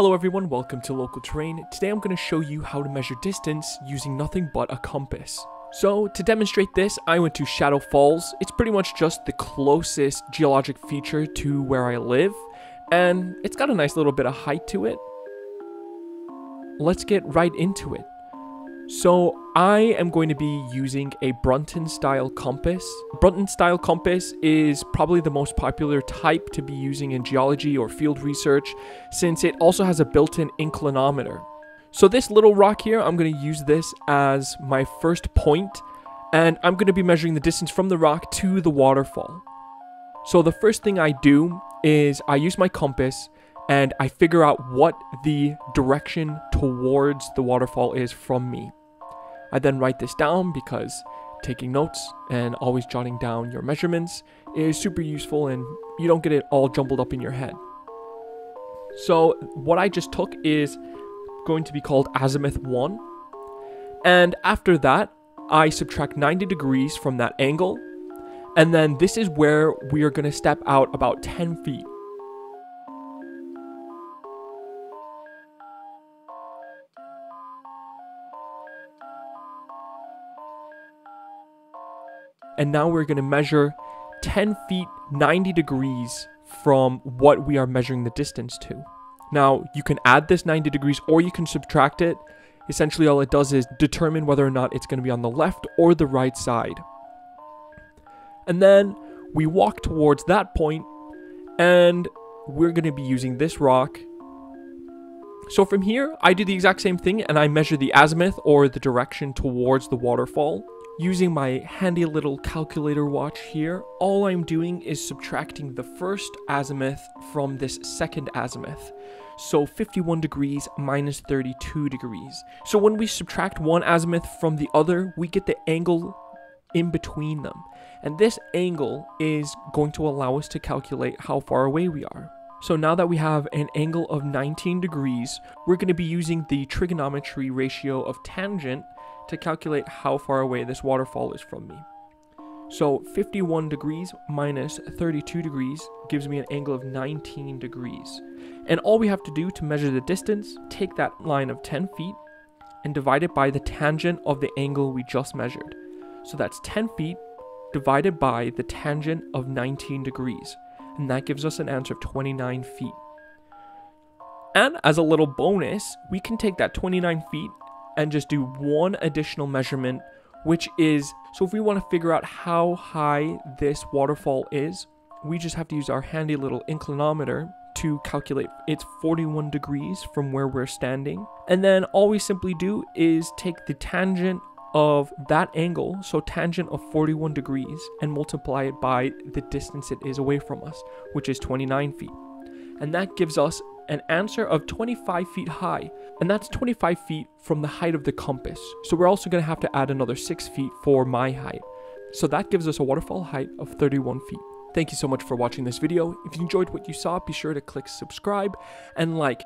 Hello everyone, welcome to Local Terrane. Today I'm going to show you how to measure distance using nothing but a compass. So to demonstrate this, I went to Shadow Falls. It's pretty much just the closest geologic feature to where I live, and it's got a nice little bit of height to it. Let's get right into it. So I am going to be using a Brunton style compass. Brunton style compass is probably the most popular type to be using in geology or field research, since it also has a built-in inclinometer. So this little rock here, I'm going to use this as my first point, and I'm going to be measuring the distance from the rock to the waterfall. So the first thing I do is I use my compass and I figure out what the direction towards the waterfall is from me. I then write this down because taking notes and always jotting down your measurements is super useful and you don't get it all jumbled up in your head. So what I just took is going to be called azimuth 1. And after that, I subtract 90 degrees from that angle. And then this is where we are going to step out about 10 feet. And now we're going to measure 10 feet 90 degrees from what we are measuring the distance to. Now, you can add this 90 degrees or you can subtract it. Essentially, all it does is determine whether or not it's going to be on the left or the right side. And then we walk towards that point and we're going to be using this rock. So from here, I do the exact same thing and I measure the azimuth or the direction towards the waterfall. Using my handy little calculator watch here, all I'm doing is subtracting the first azimuth from this second azimuth. So 51 degrees minus 32 degrees. So when we subtract one azimuth from the other, we get the angle in between them. And this angle is going to allow us to calculate how far away we are. So now that we have an angle of 19 degrees, we're going to be using the trigonometry ratio of tangent to calculate how far away this waterfall is from me. So 51 degrees minus 32 degrees gives me an angle of 19 degrees. And all we have to do to measure the distance, take that line of 10 feet and divide it by the tangent of the angle we just measured. So that's 10 feet divided by the tangent of 19 degrees. And that gives us an answer of 29 feet. And as a little bonus, we can take that 29 feet and just do one additional measurement, which is, so if we want to figure out how high this waterfall is, we just have to use our handy little inclinometer to calculate. It's 41 degrees from where we're standing. And then all we simply do is take the tangent of that angle, so tangent of 41 degrees, and multiply it by the distance it is away from us, which is 29 feet. And that gives us an answer of 25 feet high, and that's 25 feet from the height of the compass. So we're also going to have to add another 6 feet for my height. So that gives us a waterfall height of 31 feet. Thank you so much for watching this video. If you enjoyed what you saw, be sure to click subscribe and like.